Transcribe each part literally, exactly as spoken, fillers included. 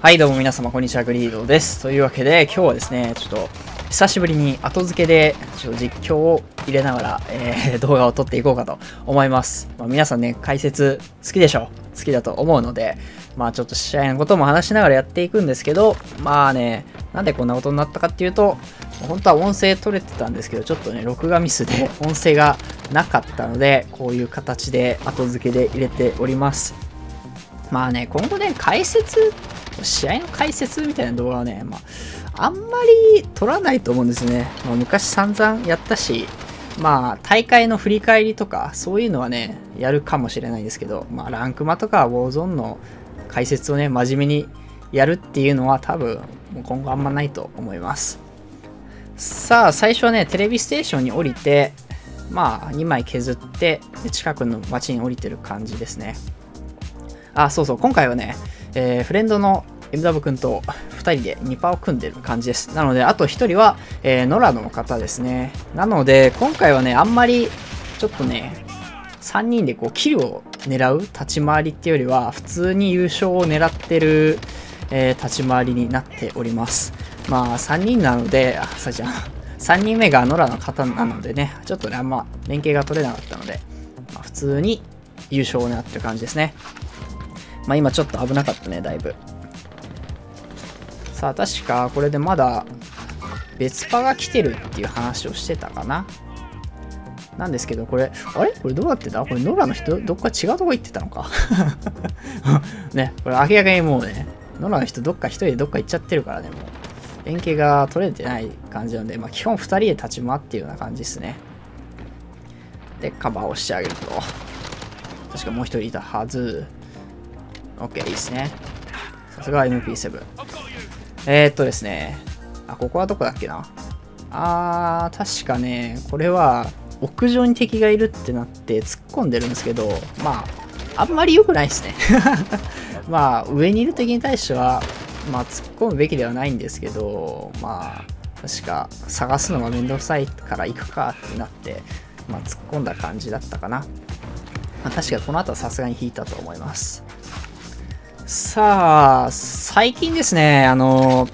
はいどうも皆様こんにちは、グリードです。というわけで今日はですね、ちょっと久しぶりに後付けでちょっと実況を入れながら、えー、動画を撮っていこうかと思います。まあ、皆さんね、解説好きでしょ、好きだと思うので、まあちょっと試合のことも話しながらやっていくんですけど、まあね、なんでこんなことになったかっていうと、本当は音声取れてたんですけど、ちょっとね、録画ミスで音声がなかったので、こういう形で後付けで入れております。まあね、今後ね、解説、試合の解説みたいな動画はね、まあ、あんまり撮らないと思うんですね。まあ、昔散々やったし、まあ、大会の振り返りとか、そういうのはね、やるかもしれないですけど、まあ、ランクマとかウォーゾーンの解説をね、真面目にやるっていうのは多分、今後あんまないと思います。さあ、最初はね、テレビステーションに降りて、まあ、にまい削って、近くの街に降りてる感じですね。あ、そうそう、今回はね、えー、フレンドの エムダブリュー 君とふたりでニパを組んでる感じです。なので、あとひとりは、えー、ノラの方ですね。なので、今回はね、あんまり、ちょっとね、さんにんでこう、キルを狙う立ち回りっていうよりは、普通に優勝を狙ってる、えー、立ち回りになっております。まあ、さんにんなので、あ、さっきじゃん。さんにんめがノラの方なのでね、ちょっとね、あんま連携が取れなかったので、まあ、普通に優勝を狙ってる感じですね。まあ今ちょっと危なかったね、だいぶ。さあ、確かこれでまだ別パが来てるっていう話をしてたかな。なんですけど、これ、あれこれどうなってた、これノラの人、どっか違うとこ行ってたのか。ね、これ明らかにもうね、ノラの人どっか一人でどっか行っちゃってるからね、もう。連携が取れてない感じなので、まあ基本ふたりで立ち回ってるような感じですね。で、カバーをしてあげると。確かもうひとりいたはず。OK、いいですね。さすが エムピーセブン。えー、っとですね。あ、ここはどこだっけな。あー、確かね、これは屋上に敵がいるってなって突っ込んでるんですけど、まあ、あんまり良くないですね。まあ、上にいる敵に対しては、まあ、突っ込むべきではないんですけど、まあ、確か探すのがめんどくさいから行くかってなって、まあ、突っ込んだ感じだったかな。まあ、確かこの後はさすがに引いたと思います。さあ、最近ですね、あの、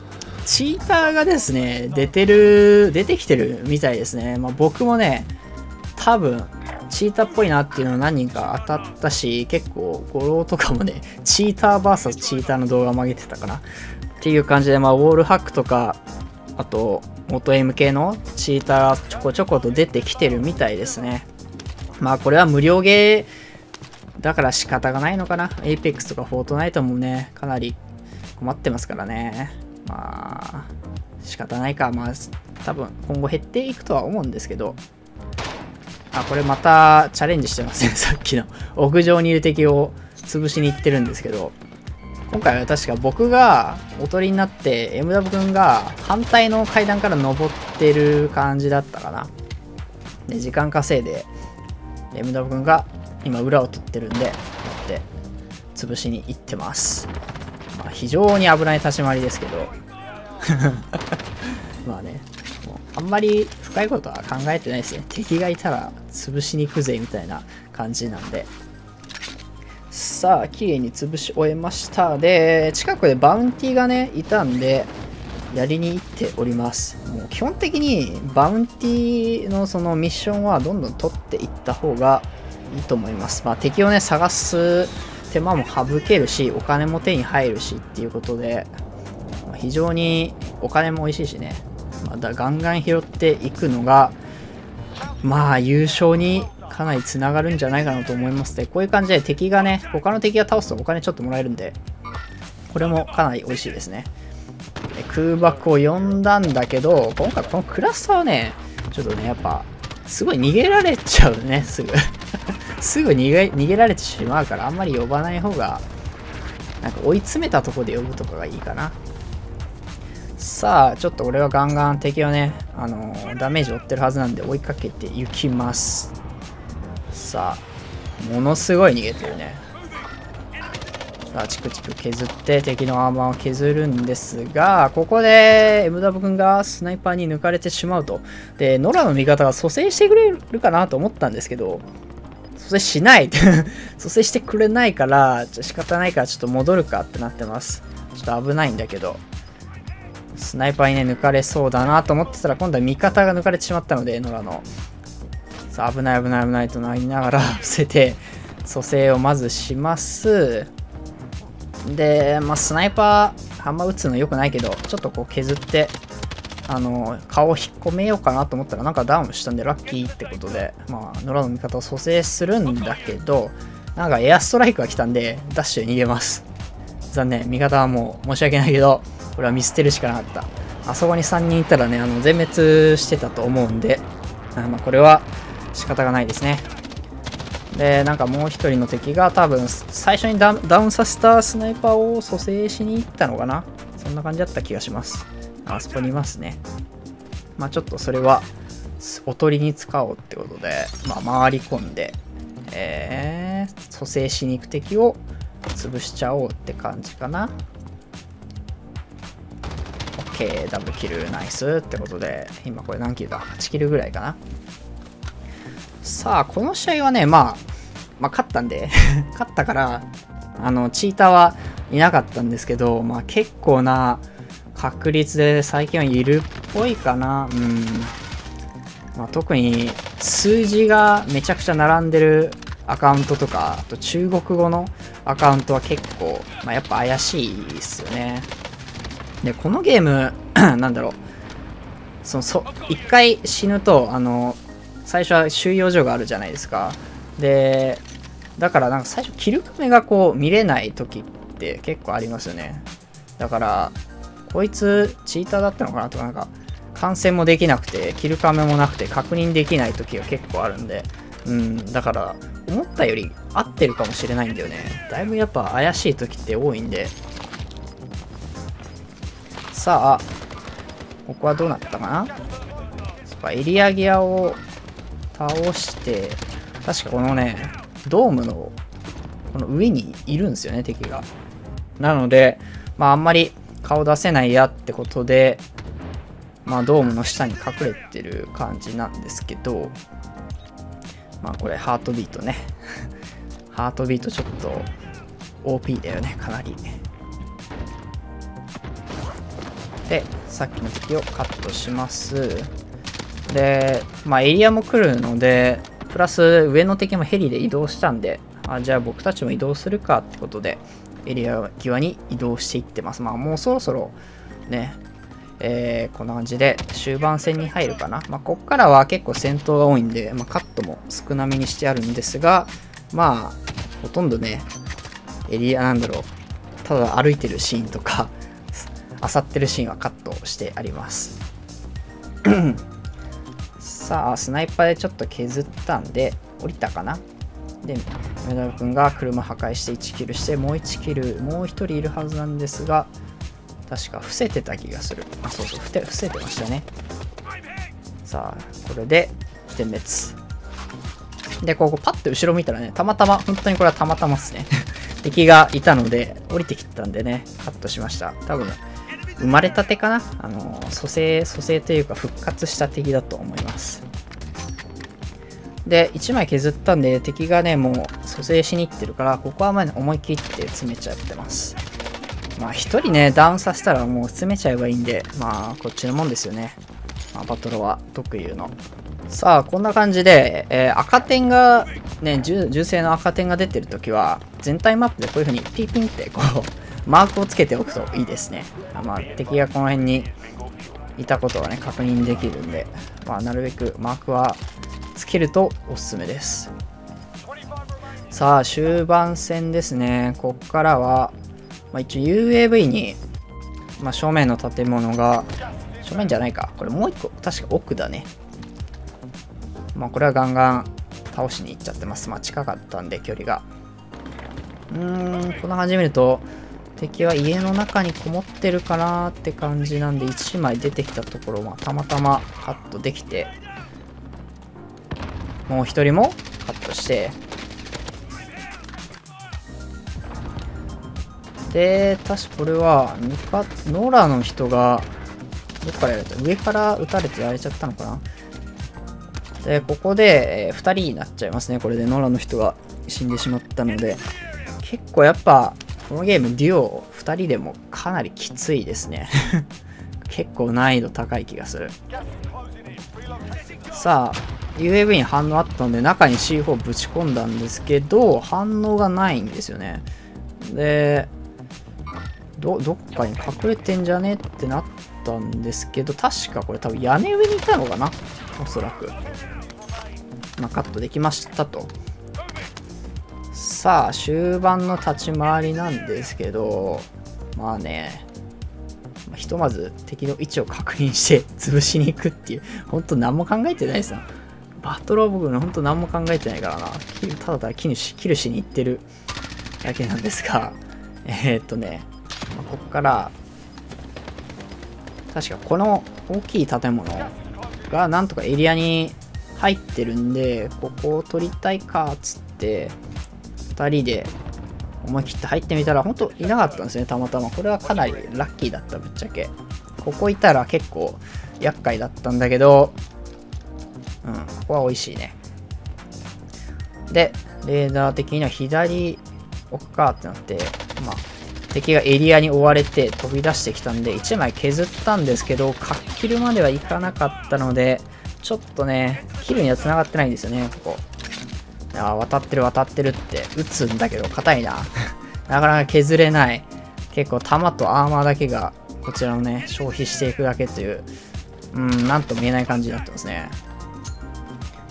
チーターがですね、出てる、出てきてるみたいですね。まあ、僕もね、多分、チーターっぽいなっていうのを何人か当たったし、結構、ゴローとかもね、チーター ブイエス チーターの動画を上げてたかな。っていう感じで、まあ、ウォールハックとか、あと、元 M 系のチーターがちょこちょこと出てきてるみたいですね。まあ、これは無料ゲー、だから仕方がないのかな。エイペックス とかフォートナイトもね、かなり困ってますからね。まあ、仕方ないか。まあ、多分今後減っていくとは思うんですけど。あ、これまたチャレンジしてますね。さっきの。屋上にいる敵を潰しに行ってるんですけど。今回は確か僕がおとりになって、エムダブリュー 君が反対の階段から登ってる感じだったかな。で、時間稼いで、エムダブリュー 君が今裏を取ってるんで、こうやって潰しに行ってます。まあ、非常に危ない立ち回りですけど。まあね、もうあんまり深いことは考えてないですね。敵がいたら潰しに行くぜみたいな感じなんで。さあ、綺麗に潰し終えました。で、近くでバウンティがね、いたんで、やりに行っております。もう基本的にバウンティのそのミッションはどんどん取っていった方が、いいと思います。まあ、敵をね探す手間も省けるし、お金も手に入るしっていうことで、まあ、非常にお金も美味しいしね、まだガンガン拾っていくのがまあ優勝にかなりつながるんじゃないかなと思いますね。こういう感じで敵がね、他の敵が倒すとお金ちょっともらえるんで、これもかなり美味しいですね。で、空爆を呼んだんだけど、今回このクラスターはねちょっとねやっぱすごい逃げられちゃうね、すぐ。すぐ逃げ、逃げられてしまうから、あんまり呼ばない方が、なんか追い詰めたとこで呼ぶとかがいいかな。さあ、ちょっと俺はガンガン敵をね、あのー、ダメージ負ってるはずなんで追いかけていきます。さあ、ものすごい逃げてるね。さあ、チクチク削って敵のアーマーを削るんですが、ここで エムダブリュー 君がスナイパーに抜かれてしまうと。で、ノラの味方が蘇生してくれるかなと思ったんですけど、蘇生しない。蘇生してくれないから、仕方ないからちょっと戻るかってなってます。ちょっと危ないんだけど、スナイパーにね抜かれそうだなと思ってたら今度は味方が抜かれてしまったので、ノラのさあ危ない危ない危ないとなりながら伏せて蘇生をまずします。で、まあ、スナイパーあんま打つの良くないけどちょっとこう削ってあの顔を引っ込めようかなと思ったらなんかダウンしたんでラッキーってことで、まあ、ノラの味方を蘇生するんだけど、なんかエアストライクが来たんでダッシュで逃げます。残念、味方はもう申し訳ないけどこれは見捨てるしかなかった。あそこにさんにんいたらねあの全滅してたと思うんで、あ、まあ、これは仕方がないですね。で、なんかもう一人の敵が多分最初に ダ, ダウンさせたスナイパーを蘇生しに行ったのかな、そんな感じだった気がします。あそこにいますね。まあちょっとそれはおとりに使おうってことで、まあ、回り込んで、えー、蘇生しに行く敵を潰しちゃおうって感じかな。 OK、 ダブルキルナイスってことで、今これ何キルだ、はちキルぐらいかな。さあこの試合はね、まあ、まあ勝ったんで勝ったからあのチーターはいなかったんですけど、まあ、結構な確率で最近はいるっぽいかな。うん、まあ、特に数字がめちゃくちゃ並んでるアカウントとか、あと中国語のアカウントは結構、まあ、やっぱ怪しいですよね。でこのゲームなんだろう、そのそ一回死ぬとあの最初は収容所があるじゃないですか。でだからなんか最初キルカメがこう見れない時って結構ありますよね。だからこいつチーターだったのかなとか、なんか感染もできなくてキルカメもなくて確認できない時が結構あるんで、うん、だから思ったより合ってるかもしれないんだよね。だいぶやっぱ怪しい時って多いんで。さあここはどうなったかな。エリアギアを倒して、確かこのねドームのこの上にいるんですよね敵が。なのでまああんまり顔出せないやってことで、まあドームの下に隠れてる感じなんですけど、まあこれハートビートねハートビートちょっと オーピー だよね、かなり。でさっきの敵をカットします。で、まあ、エリアも来るので、プラス上の敵もヘリで移動したんで、あ、じゃあ僕たちも移動するかってことで、エリア際に移動していってます。まあ、もうそろそろね、えー、こんな感じで終盤戦に入るかな。まあ、こっからは結構戦闘が多いんで、まあ、カットも少なめにしてあるんですが、まあ、ほとんどね、エリアなんだろう、ただ歩いてるシーンとか、漁ってるシーンはカットしてあります。さあスナイパーでちょっと削ったんで降りたかな。でエムダブリュー君が車破壊していちキルして、もういちキル、もうひとりいるはずなんですが確か伏せてた気がする。あ、そうそう、伏せてましたね。さあこれで全滅で、ここパッと後ろ見たらね、たまたま、本当にこれはたまたまですね敵がいたので降りてきたんでねカットしました。多分生まれたてかな、あの蘇生蘇生というか復活した敵だと思います。でいちまい削ったんで敵がねもう蘇生しに行ってるから、ここはまあ思い切って詰めちゃってます。まあひとりねダウンさせたらもう詰めちゃえばいいんで、まあこっちのもんですよね、まあ、バトロは特有の。さあこんな感じで、えー、赤点がね、銃声の赤点が出てる時は全体マップでこういう風にピーピンってこうマークをつけておくといいですね。まあ、敵がこの辺にいたことはね確認できるんで、まあ、なるべくマークはつけるとおすすめです。さあ終盤戦ですね。ここからは、まあ、一応 ユーエーブイ に、まあ、正面の建物が、正面じゃないかこれ、もう一個確か奥だね。まあこれはガンガン倒しに行っちゃってます。まあ近かったんで距離が。うーん、こんな感じで見ると敵は家の中にこもってるかなーって感じなんで、いちまい出てきたところはたまたまカットできて、もうひとりもカットして、で確かこれはノラの人がどっからやられた、上から撃たれてやられちゃったのかな。でここでふたりになっちゃいますね。これでノラの人が死んでしまったので、結構やっぱこのゲームデュオふたりでもかなりきついですね結構難易度高い気がする。さあ ユーエーブイ に反応あったので中に シーフォー ぶち込んだんですけど反応がないんですよね。で ど, どっかに隠れてんじゃねってなったんですけど、確かこれ多分屋根上にいたのかなおそらく。まあ、カットできましたと。さあ終盤の立ち回りなんですけど、まあねひとまず敵の位置を確認して潰しに行くっていう、ほんと何も考えてないですな。バトルオブグルほんと何も考えてないからな。ただただキルしキルしに行ってるだけなんですが、えー、っとね、まあ、ここから確かこの大きい建物がなんとかエリアに入ってるんで、ここを取りたいかっつってふたりで思い切って入ってみたら本当いなかったんですね、たまたま。これはかなりラッキーだった、ぶっちゃけ。ここいたら結構厄介だったんだけど、うん、ここは美味しいね。でレーダー的には左奥かってなって、まあ敵がエリアに追われて飛び出してきたんでいちまい削ったんですけど、かっきるまではいかなかったのでちょっとねキルにはつながってないんですよね。ここあ渡ってる渡ってるって打つんだけど硬いななかなか削れない。結構弾とアーマーだけがこちらのね消費していくだけという、うん、なんとも言えない感じになってますね。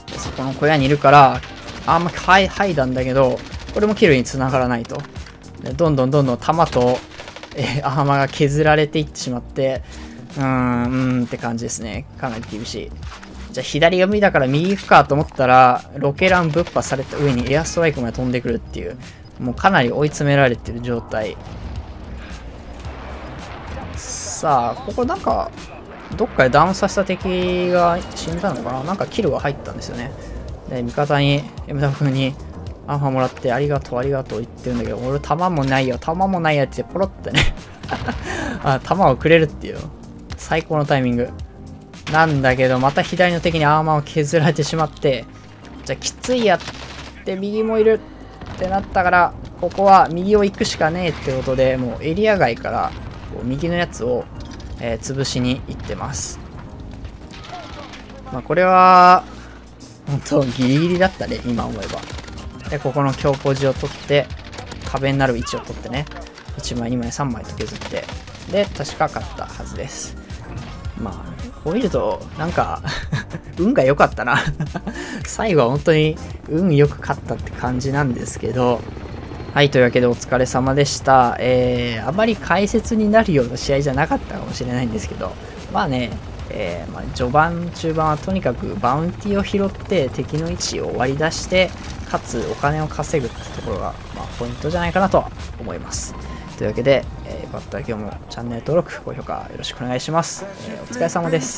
でそこの小屋にいるからあんまり剥いだんだけど、これもキルにつながらないと。でどんどんどんどん弾と、えー、アーマーが削られていってしまって、うーんうーんって感じですね。かなり厳しい。じゃあ左が無理だから右行くかと思ったらロケランぶっ破された上にエアストライクまで飛んでくるっていう、もうかなり追い詰められてる状態。さあここなんかどっかでダウンさせた敵が死んだのかな、なんかキルが入ったんですよね。で味方に エムダブリュー 君にアンファもらってありがとうありがとう言ってるんだけど、俺弾もないよ弾もないやってポロってねあ弾をくれるっていう最高のタイミングなんだけど、また左の敵にアーマーを削られてしまって、じゃあきついやって右もいるってなったから、ここは右を行くしかねえってことで、もうエリア外からこう右のやつを、えー、潰しに行ってます。まあ、これは本当ギリギリだったね今思えば。でここの強行地を取って壁になる位置を取ってね、いちまいにまいさんまいと削って、で確か勝ったはずです。まあこう見るとなんか運が良かったな最後は本当に運よく勝ったって感じなんですけど。はい、というわけでお疲れ様でした。えー、あまり解説になるような試合じゃなかったかもしれないんですけど、まあね、えーまあ、序盤中盤はとにかくバウンティを拾って敵の位置を割り出してかつお金を稼ぐってところが、まあ、ポイントじゃないかなとは思います。というわけで、えー、よかったら今日もチャンネル登録、高評価よろしくお願いします。えー、お疲れ様です。